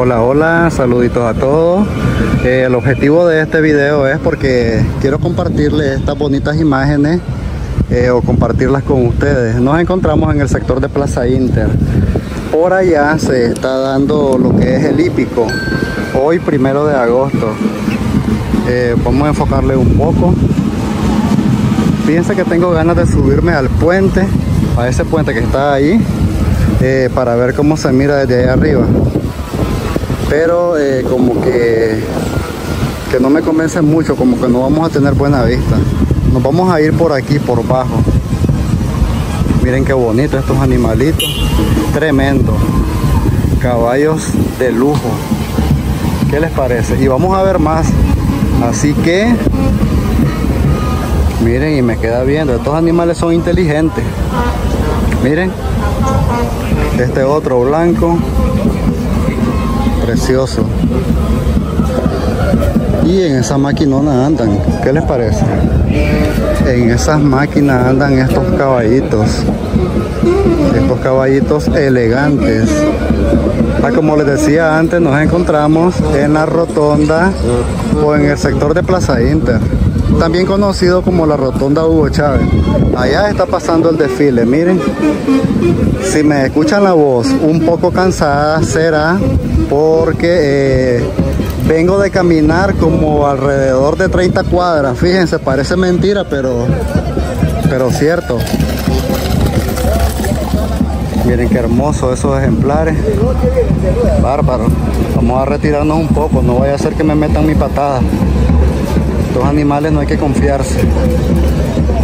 Hola, hola, saluditos a todos. El objetivo de este video es porque quiero compartirles estas bonitas imágenes o compartirlas con ustedes. Nos encontramos en el sector de Plaza Inter. Por allá se está dando lo que es el hípico, hoy 1 de agosto. Vamos a enfocarle un poco. Fíjense que tengo ganas de subirme al puente, a ese puente que está ahí, para ver cómo se mira desde allá arriba. Pero como que no me convence mucho, como que no vamos a tener buena vista. Nos vamos a ir por aquí, por bajo. Miren qué bonito estos animalitos. Tremendo. Caballos de lujo. ¿Qué les parece? Y vamos a ver más. Así que... miren, y me queda viendo. Estos animales son inteligentes. Miren. Este otro blanco. Precioso. Y en esa maquinona andan. ¿Qué les parece? En esas máquinas andan estos caballitos. Estos caballitos elegantes. Ah, como les decía antes, nos encontramos en la rotonda o en el sector de Plaza Inter, también conocido como la rotonda Hugo Chávez. Allá está pasando el desfile, miren. Si me escuchan la voz un poco cansada, será porque vengo de caminar como alrededor de 30 cuadras. Fíjense, parece mentira, pero cierto. Miren qué hermoso esos ejemplares. Bárbaro. Vamos a retirarnos un poco, no vaya a ser que me metan mi patada. Estos animales no hay que confiarse.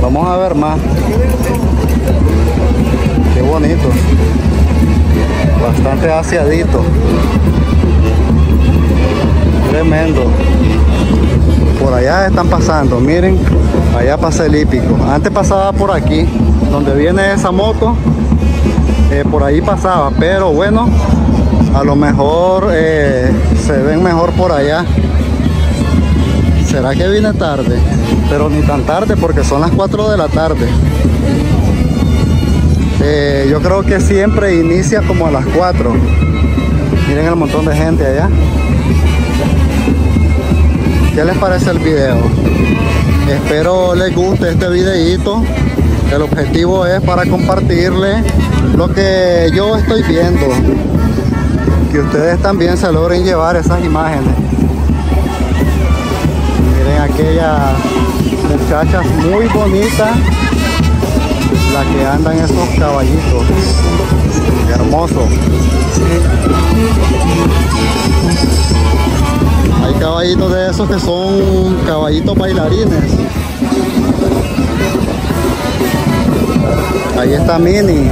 Vamos a ver más. Qué bonitos. Bastante aseaditos. Tremendo. Por allá están pasando, miren. Allá pasa el hípico. Antes pasaba por aquí, donde viene esa moto. Por ahí pasaba, pero bueno, a lo mejor se ven mejor por allá. Será que vine tarde, pero ni tan tarde porque son las 4 de la tarde. Yo creo que siempre inicia como a las 4. Miren el montón de gente allá. ¿Qué les parece el video? Espero les guste este videíto. El objetivo es para compartirle lo que yo estoy viendo, que ustedes también se logren llevar esas imágenes. Miren aquella muchacha muy bonita, la que anda en esos caballitos. Hermoso. Hay caballitos de esos que son caballitos bailarines. Ahí está Mini,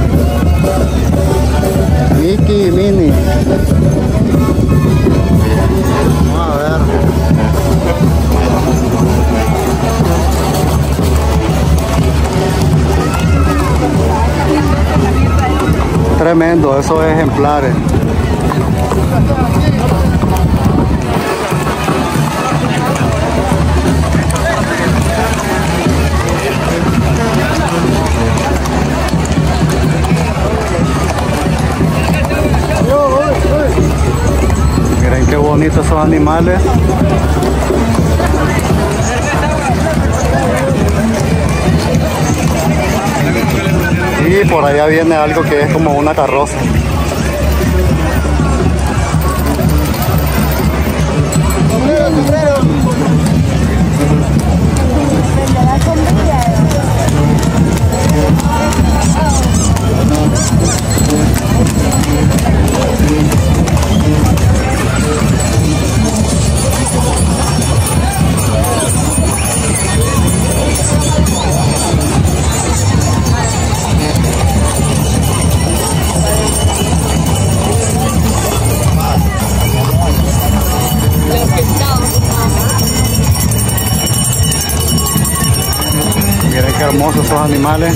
Mickey y Mini. Vamos a ver. Tremendo esos ejemplares. Bonitos son animales. Y por allá viene algo que es como una carroza. Hermosos estos animales.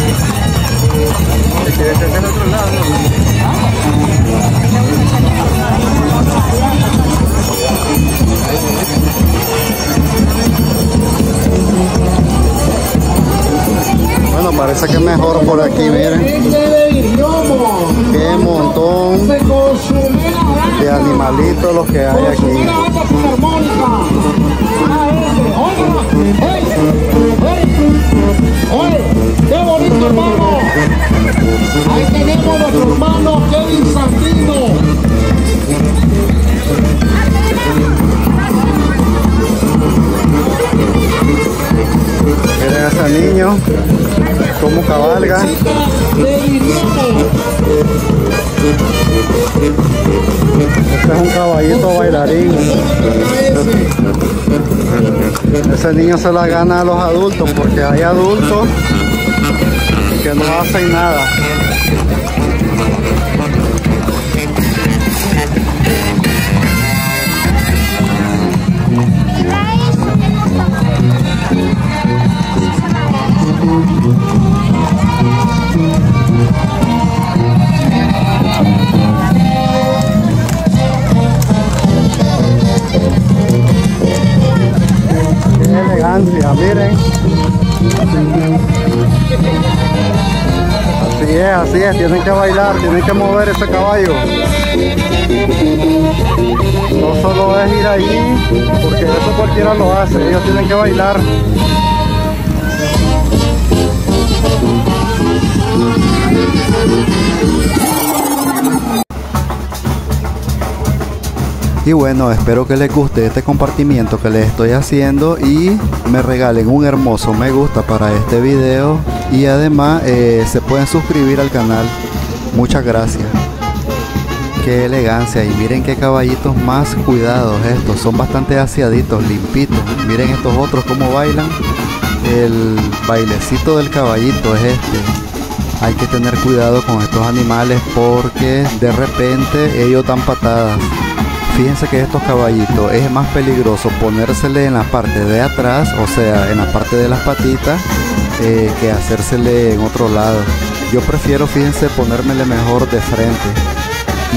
Bueno, parece que mejor por aquí, miren. Qué montón de animales. animalitos los que hay aquí. ¡Oye! ¡Qué bonito, hermano! Ahí tenemos a nuestro hermano Kevin Santino. Miren a ese niño cómo cabalga. Este es un caballito bailarín. Ese niño se la gana a los adultos, porque hay adultos que no hacen nada. Miren, así es, tienen que bailar, tienen que mover ese caballo. No solo es ir allí, porque eso cualquiera lo hace, ellos tienen que bailar. Y bueno, espero que les guste este compartimiento que les estoy haciendo y me regalen un hermoso me gusta para este video, y además se pueden suscribir al canal. Muchas gracias. Qué elegancia, y miren qué caballitos más cuidados estos, son bastante aseaditos, limpitos. Miren estos otros cómo bailan. El bailecito del caballito es este. Hay que tener cuidado con estos animales porque de repente ellos dan patadas. Fíjense que estos caballitos es más peligroso ponérsele en la parte de atrás, o sea, en la parte de las patitas, que hacérsele en otro lado. Yo prefiero, fíjense, ponérmele mejor de frente.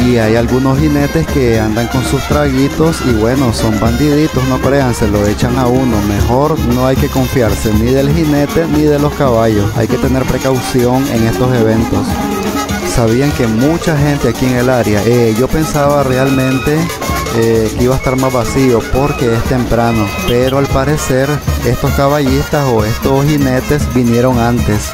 Y hay algunos jinetes que andan con sus traguitos y bueno, son bandiditos, no crean, se lo echan a uno. Mejor no hay que confiarse ni del jinete ni de los caballos. Hay que tener precaución en estos eventos. Sabían que mucha gente aquí en el área, yo pensaba realmente que iba a estar más vacío porque es temprano, pero al parecer estos caballistas o estos jinetes vinieron antes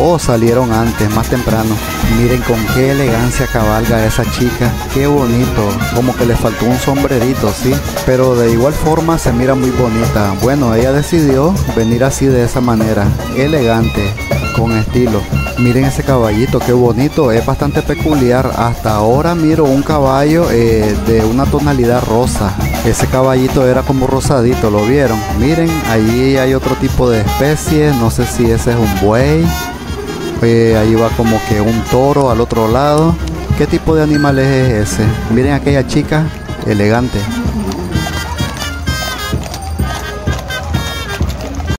o salieron antes, más temprano. Miren con qué elegancia cabalga esa chica, qué bonito, como que le faltó un sombrerito, sí, pero de igual forma se mira muy bonita. Bueno, ella decidió venir así, de esa manera, elegante, con estilo. Miren ese caballito, qué bonito, es bastante peculiar. Hasta ahora miro un caballo de una tonalidad rosa. Ese caballito era como rosadito, ¿lo vieron? Miren, allí hay otro tipo de especie, no sé si ese es un buey. Ahí va como que un toro al otro lado. ¿Qué tipo de animal es ese? Miren aquella chica, elegante.